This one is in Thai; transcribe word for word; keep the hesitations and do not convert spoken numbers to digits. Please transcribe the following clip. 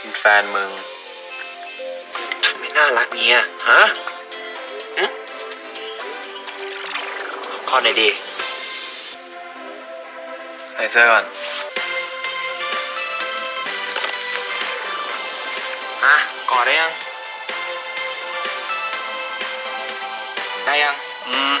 เป็นแฟนมึงไม่น่ารักเงี้ยฮะข้อไหนดีใส่เสื้อก่อนอ่ะกอดได้ยังได้ยังอืม